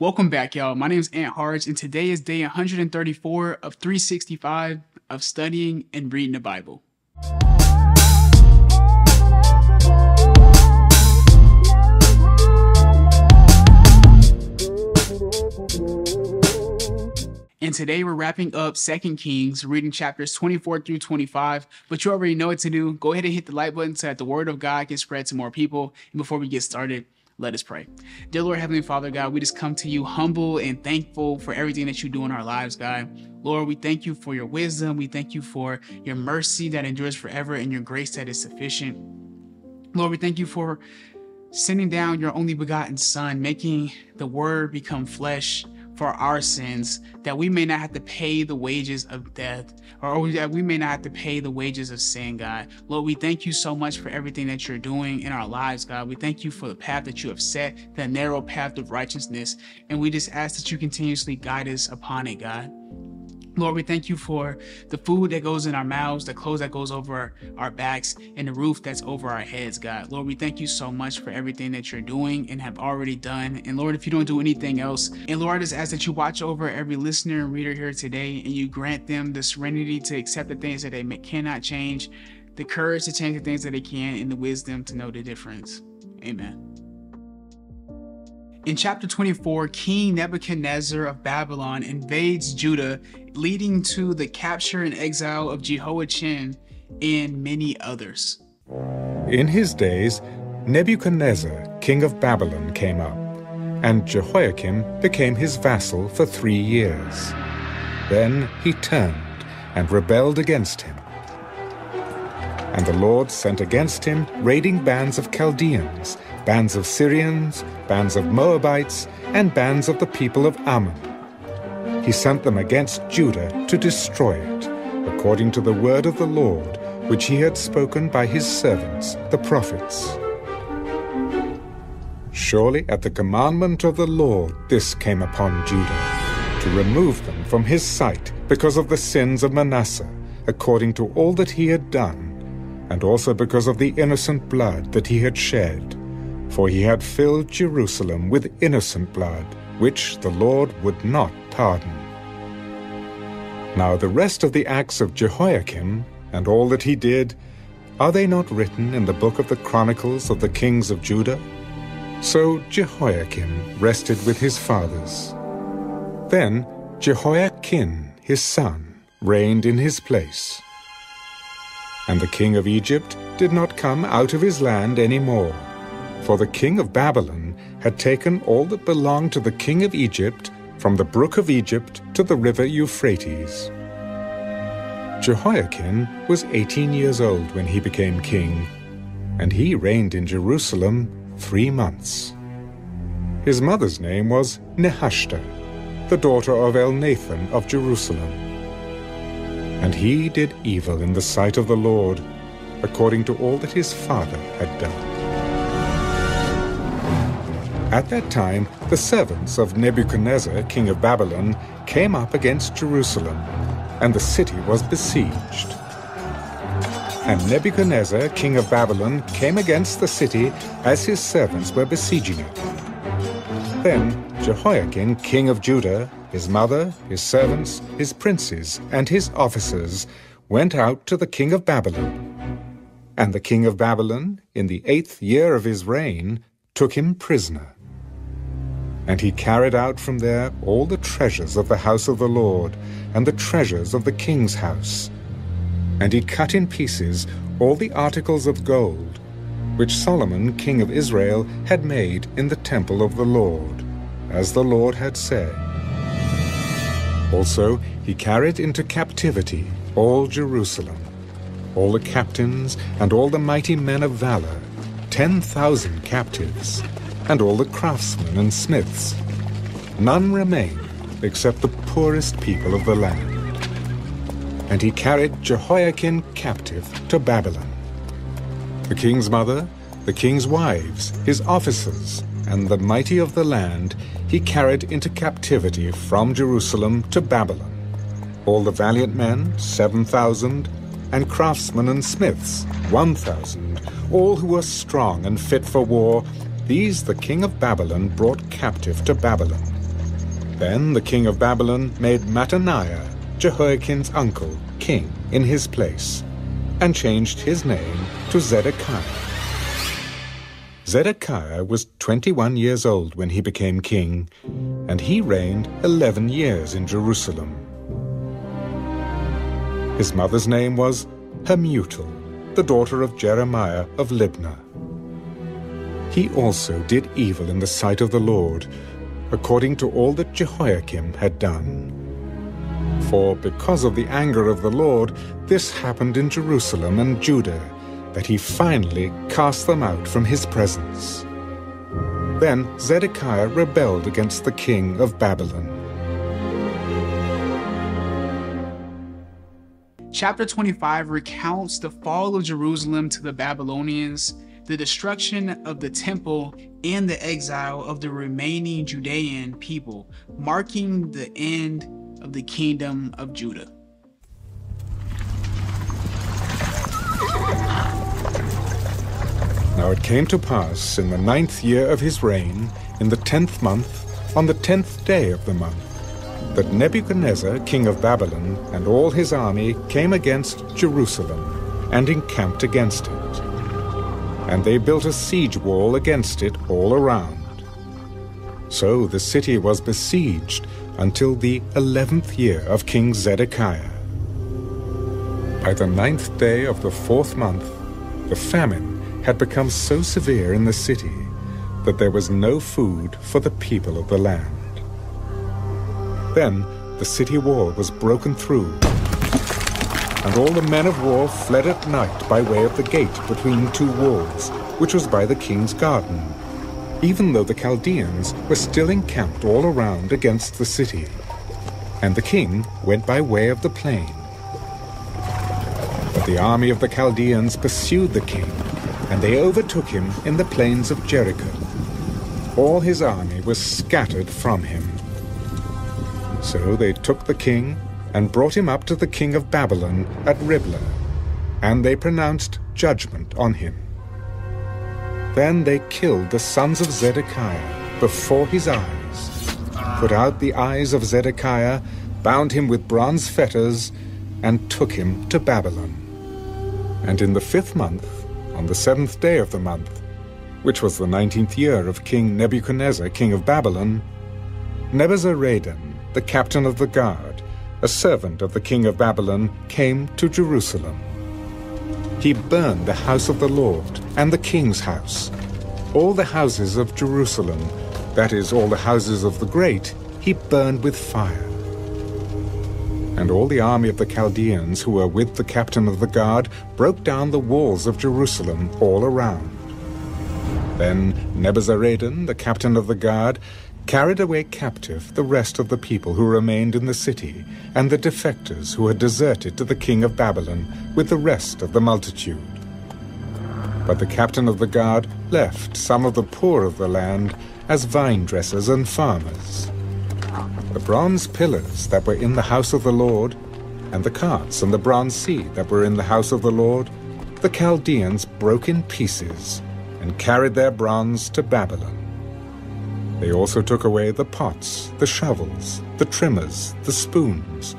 Welcome back, y'all. My name is Ant Hardge, and today is day 134 of 365 of studying and reading the Bible. And today we're wrapping up 2 Kings, reading chapters 24 through 25, but you already know what to do. Go ahead and hit the like button so that the word of God can spread to more people. And before we get started, let us pray. Dear Lord, Heavenly Father, God, we just come to you humble and thankful for everything that you do in our lives, God. Lord, we thank you for your wisdom. We thank you for your mercy that endures forever and your grace that is sufficient. Lord, we thank you for sending down your only begotten Son, making the word become flesh for our sins, that we may not have to pay the wages of death, or that we may not have to pay the wages of sin, God. Lord, we thank you so much for everything that you're doing in our lives, God. We thank you for the path that you have set, the narrow path of righteousness, and we just ask that you continuously guide us upon it, God. Lord, we thank you for the food that goes in our mouths, the clothes that goes over our backs, and the roof that's over our heads, God. Lord, we thank you so much for everything that you're doing and have already done. And Lord, if you don't do anything else, and Lord, I just ask that you watch over every listener and reader here today, and you grant them the serenity to accept the things that they cannot change, the courage to change the things that they can, and the wisdom to know the difference. Amen. In chapter 24, King Nebuchadnezzar of Babylon invades Judah, leading to the capture and exile of Jehoiachin and many others. In his days, Nebuchadnezzar, king of Babylon, came up, and Jehoiakim became his vassal for 3 years. Then he turned and rebelled against him. And the Lord sent against him raiding bands of Chaldeans, bands of Syrians, bands of Moabites, and bands of the people of Ammon. He sent them against Judah to destroy it, according to the word of the Lord, which he had spoken by his servants, the prophets. Surely at the commandment of the Lord this came upon Judah, to remove them from his sight because of the sins of Manasseh, according to all that he had done, and also because of the innocent blood that he had shed. For he had filled Jerusalem with innocent blood, which the Lord would not pardon. Now the rest of the acts of Jehoiakim, and all that he did, are they not written in the book of the Chronicles of the kings of Judah? So Jehoiakim rested with his fathers. Then Jehoiachin, his son, reigned in his place. And the king of Egypt did not come out of his land any more, for the king of Babylon had taken all that belonged to the king of Egypt, from the brook of Egypt to the river Euphrates. Jehoiakim was 18 years old when he became king, and he reigned in Jerusalem 3 months. His mother's name was Nehushta, the daughter of El Nathan of Jerusalem. And he did evil in the sight of the Lord, according to all that his father had done. At that time, the servants of Nebuchadnezzar, king of Babylon, came up against Jerusalem, and the city was besieged. And Nebuchadnezzar, king of Babylon, came against the city as his servants were besieging it. Then Jehoiakim, king of Judah, his mother, his servants, his princes, and his officers went out to the king of Babylon. And the king of Babylon, in the 8th year of his reign, took him prisoner. And he carried out from there all the treasures of the house of the Lord, and the treasures of the king's house. And he cut in pieces all the articles of gold, which Solomon, king of Israel, had made in the temple of the Lord, as the Lord had said. Also, he carried into captivity all Jerusalem, all the captains and all the mighty men of valor, 10,000 captives, and all the craftsmen and smiths. None remained except the poorest people of the land. And he carried Jehoiakim captive to Babylon. The king's mother, the king's wives, his officers, and the mighty of the land, he carried into captivity from Jerusalem to Babylon, all the valiant men, 7,000, and craftsmen and smiths, 1,000, all who were strong and fit for war. These the king of Babylon brought captive to Babylon, Then the king of Babylon made Mattaniah, Jehoiakim's uncle, king in his place, and changed his name to Zedekiah. Zedekiah was 21 years old when he became king, and he reigned 11 years in Jerusalem. His mother's name was Hamutal, the daughter of Jeremiah of Libnah. He also did evil in the sight of the Lord, according to all that Jehoiakim had done. For because of the anger of the Lord, this happened in Jerusalem and Judah, that he finally cast them out from his presence. Then Zedekiah rebelled against the king of Babylon. Chapter 25 recounts the fall of Jerusalem to the Babylonians, the destruction of the temple, and the exile of the remaining Judean people, marking the end of the kingdom of Judah. Now it came to pass in the 9th year of his reign, in the 10th month, on the 10th day of the month, that Nebuchadnezzar, king of Babylon, and all his army came against Jerusalem and encamped against it. And they built a siege wall against it all around. So the city was besieged until the 11th year of King Zedekiah. By the 9th day of the 4th month, the famine had become so severe in the city that there was no food for the people of the land. Then the city wall was broken through, and all the men of war fled at night by way of the gate between two walls, which was by the king's garden, even though the Chaldeans were still encamped all around against the city. And the king went by way of the plain. But the army of the Chaldeans pursued the king, and they overtook him in the plains of Jericho. All his army was scattered from him. So they took the king and brought him up to the king of Babylon at Riblah, and they pronounced judgment on him. Then they killed the sons of Zedekiah before his eyes, put out the eyes of Zedekiah, bound him with bronze fetters, and took him to Babylon. And in the 5th month, on the 7th day of the month, which was the 19th year of King Nebuchadnezzar, king of Babylon, Nebuzaradan, the captain of the guard, a servant of the king of Babylon, came to Jerusalem. He burned the house of the Lord and the king's house. All the houses of Jerusalem, that is, all the houses of the great, he burned with fire. And all the army of the Chaldeans who were with the captain of the guard broke down the walls of Jerusalem all around. Then Nebuzaradan, the captain of the guard, carried away captive the rest of the people who remained in the city, and the defectors who had deserted to the king of Babylon with the rest of the multitude. But the captain of the guard left some of the poor of the land as vine dressers and farmers. The bronze pillars that were in the house of the Lord, and the carts and the bronze sea that were in the house of the Lord, the Chaldeans broke in pieces and carried their bronze to Babylon. They also took away the pots, the shovels, the trimmers, the spoons,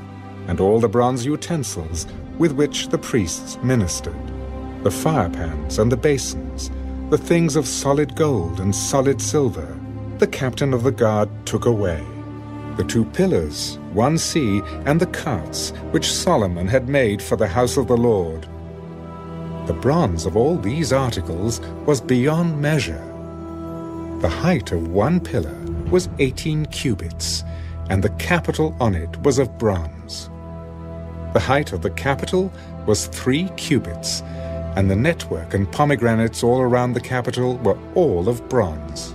and all the bronze utensils with which the priests ministered, the firepans and the basins, the things of solid gold and solid silver, the captain of the guard took away, the two pillars, one sea, and the carts which Solomon had made for the house of the Lord. The bronze of all these articles was beyond measure. The height of one pillar was 18 cubits, and the capital on it was of bronze. The height of the capital was 3 cubits, and the network and pomegranates all around the capital were all of bronze.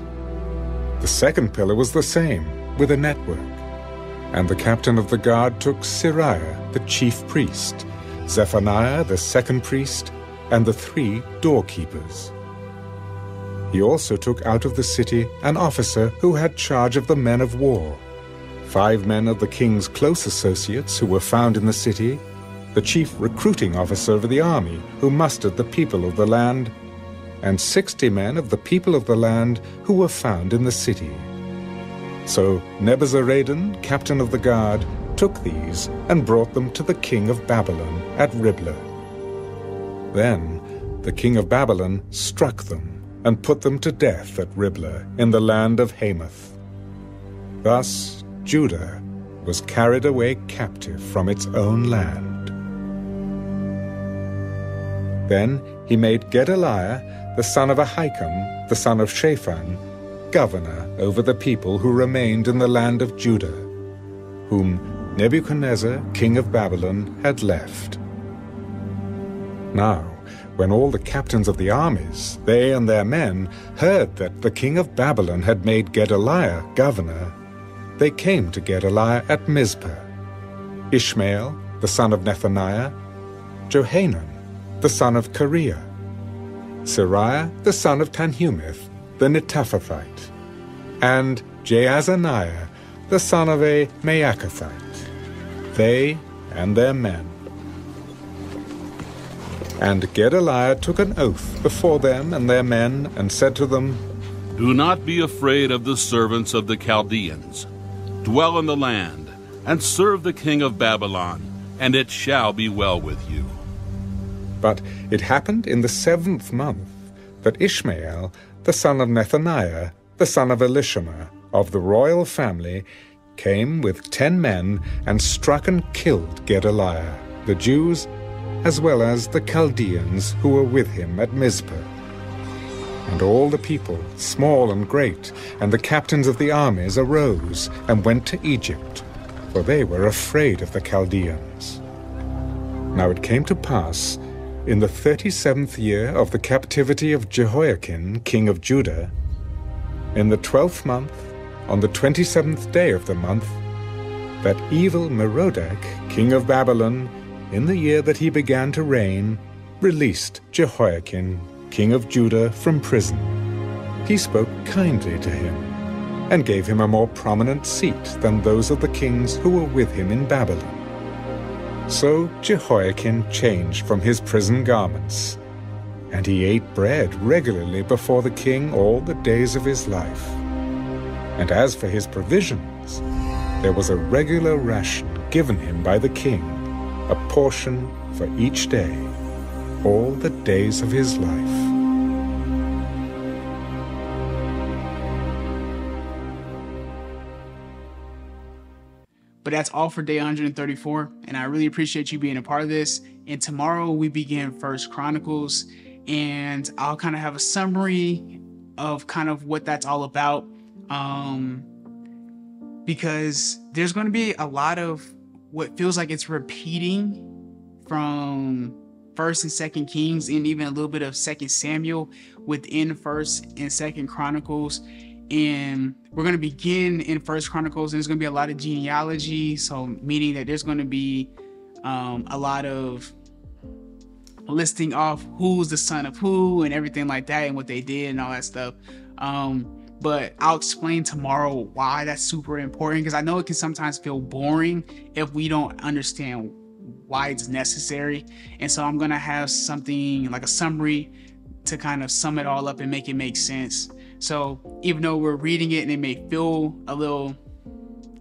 The second pillar was the same, with a network. And the captain of the guard took Seraiah, the chief priest, Zephaniah, the second priest, and the 3 doorkeepers. He also took out of the city an officer who had charge of the men of war, 5 men of the king's close associates who were found in the city, the chief recruiting officer of the army who mustered the people of the land, and 60 men of the people of the land who were found in the city. So Nebuzaradan, captain of the guard, took these and brought them to the king of Babylon at Riblah. Then the king of Babylon struck them and put them to death at Riblah in the land of Hamath. Thus Judah was carried away captive from its own land. Then he made Gedaliah, the son of Ahikam, the son of Shaphan, governor over the people who remained in the land of Judah, whom Nebuchadnezzar, king of Babylon, had left. Now, when all the captains of the armies, they and their men, heard that the king of Babylon had made Gedaliah governor, they came to Gedaliah at Mizpah. Ishmael, the son of Nethaniah, Johanan, the son of Kareah, Sariah, the son of Tanhumith, the Netophathite, and Jaazaniah, the son of a Maacathite, they and their men. And Gedaliah took an oath before them and their men, and said to them, "Do not be afraid of the servants of the Chaldeans. Dwell in the land, and serve the king of Babylon, and it shall be well with you." But it happened in the 7th month that Ishmael, the son of Nethaniah, the son of Elishama, of the royal family, came with 10 men and struck and killed Gedaliah, the Jews, as well as the Chaldeans who were with him at Mizpah. And all the people, small and great, and the captains of the armies arose and went to Egypt, for they were afraid of the Chaldeans. Now it came to pass, in the 37th year of the captivity of Jehoiachin, king of Judah, in the 12th month, on the 27th day of the month, that evil Merodach, king of Babylon, in the year that he began to reign, released Jehoiachin, king of Judah, from prison. He spoke kindly to him, and gave him a more prominent seat than those of the kings who were with him in Babylon. So Jehoiachin changed from his prison garments, and he ate bread regularly before the king all the days of his life. And as for his provisions, there was a regular ration given him by the king, a portion for each day, all the days of his life. But that's all for day 134, and I really appreciate you being a part of this. And tomorrow we begin 1 Chronicles, and I'll kind of have a summary of kind of what that's all about, because there's going to be a lot of what feels like it's repeating from 1st and 2nd Kings, and even a little bit of 2 Samuel within 1st and 2nd Chronicles. And we're going to begin in 1st Chronicles, and there's going to be a lot of genealogy, so meaning that there's going to be a lot of listing off who's the son of who and everything like that, and what they did and all that stuff. But I'll explain tomorrow why that's super important, because I know it can sometimes feel boring if we don't understand why it's necessary. And so I'm going to have something like a summary to kind of sum it all up and make it make sense. So even though we're reading it and it may feel a little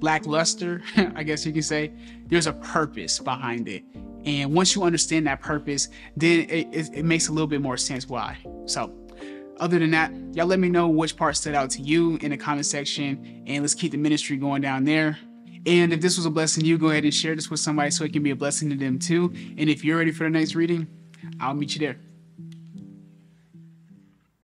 lackluster, I guess you can say, there's a purpose behind it. And once you understand that purpose, then it makes a little bit more sense why. So other than that, y'all let me know which part stood out to you in the comment section, and let's keep the ministry going down there. And if this was a blessing to you, go ahead and share this with somebody so it can be a blessing to them too. And if you're ready for the next reading, I'll meet you there.